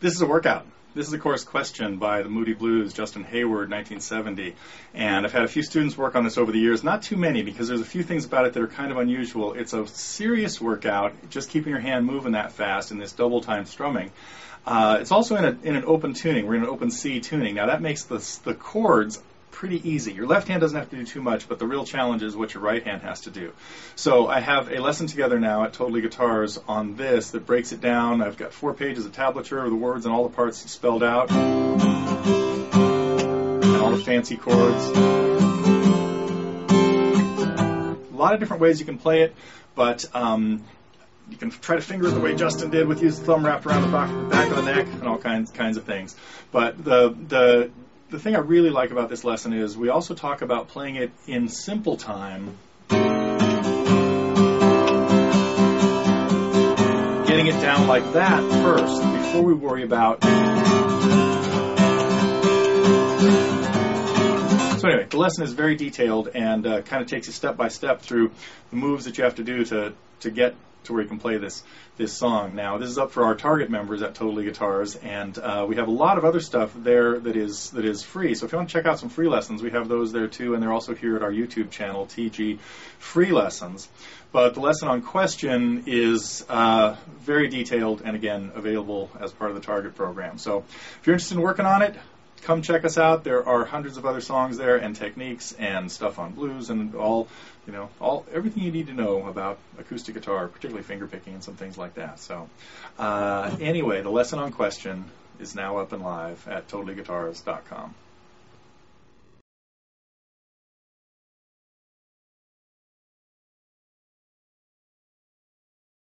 This is a workout. This is, of course, Question by the Moody Blues, Justin Hayward, 1970. And I've had a few students work on this over the years. Not too many, because there's a few things about it that are kind of unusual. It's a serious workout, just keeping your hand moving that fast in this double time strumming. It's also in an open tuning. We're in an open C tuning. Now, that makes the chords pretty easy. Your left hand doesn't have to do too much, but the real challenge is what your right hand has to do. So I have a lesson together now at Totally Guitars on this that breaks it down. I've got 4 pages of tablature of the words and all the parts spelled out, and all the fancy chords. A lot of different ways you can play it, but you can try to finger it the way Justin did, with his thumb wrapped around the back of the neck and all kinds of things. But the thing I really like about this lesson is we also talk about playing it in simple time, getting it down like that first before we worry about. So anyway, the lesson is very detailed and kind of takes you step by step through the moves that you have to do to get to where you can play this song. Now, this is up for our target members at Totally Guitars, and we have a lot of other stuff there that is free. So if you want to check out some free lessons, we have those there too, and they're also here at our YouTube channel, TG Free Lessons. But the lesson on Question is very detailed and, again, available as part of the target program. So if you're interested in working on it, come check us out. There are hundreds of other songs there, and techniques, and stuff on blues, and everything you need to know about acoustic guitar, particularly finger picking and some things like that. So, anyway, the lesson on Question is now up and live at totallyguitars.com.